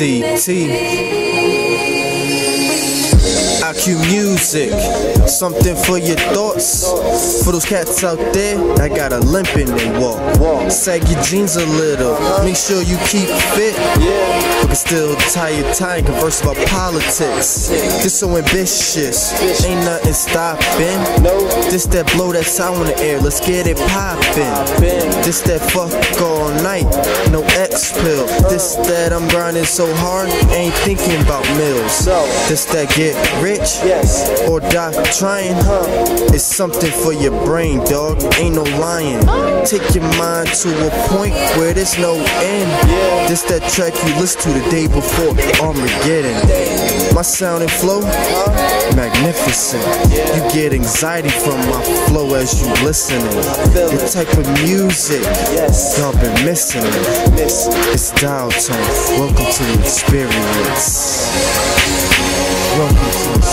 CT. IQ Music, something for your thoughts. For those cats out there that got a limp in their walk, sag your jeans a little, make sure you keep fit, but can still tie your tie and converse about politics. This so ambitious, ain't nothing stopping. This that blow that sound in the air, let's get it poppin'. This that fuck all night, no X pill. This that I'm grinding so hard, ain't thinking about meals. This that get rich or die trying. It's something for your brain, dog. Ain't no lying. Take your mind to a point where there's no end. This that track you listen to the day before Armageddon. My sound and flow, magnificent. You get anxiety from my flow as you listening. The type of music y'all been missing it. It's Dial Tone. Welcome to the experience. Welcome to the experience.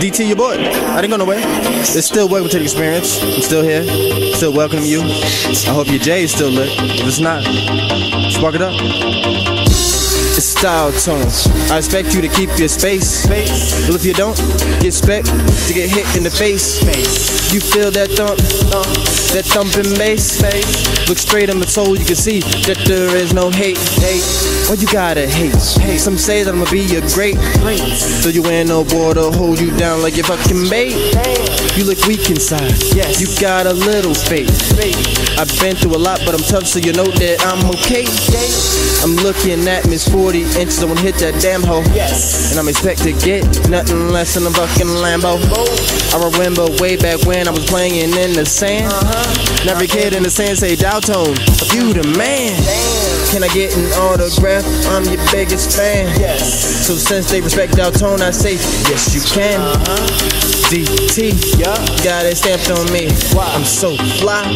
DT, your boy. I didn't go nowhere. It's still Welcome to the Experience. I'm still here. Still welcoming you. I hope your J is still lit. If it's not, spark it up. It's Dial Tone. I expect you to keep your space. Well, if you don't, you expect to get hit in the face. You feel that thump, that thumping bass. Look straight in the soul, you can see that there is no hate. Well, you gotta hate. Some say that I'ma be your great. So you in a water, hold you down like your fucking mate. You look weak inside. You got a little faith. I've been through a lot, but I'm tough, so you know that I'm okay. I'm looking at Miss 40 inches, I wanna hit that damn hoe. And I'm expected to get nothing less than a fucking Lambo. I remember way back when I was playing in the sand. Now every kid in the sand say, Dial Tone, you the man. Can I get an autograph? I'm your biggest fan. So since they respect Dial Tone, I say, yes you can. DT, got it stamped on me. I'm so fly,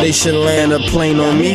they should land a plane on me.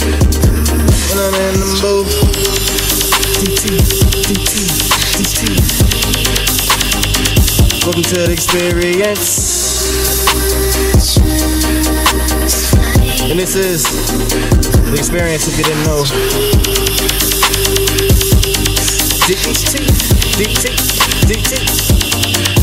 When I'm in the mood, DT. Welcome to the experience. And this is the experience if you didn't know. DT, DT, DT.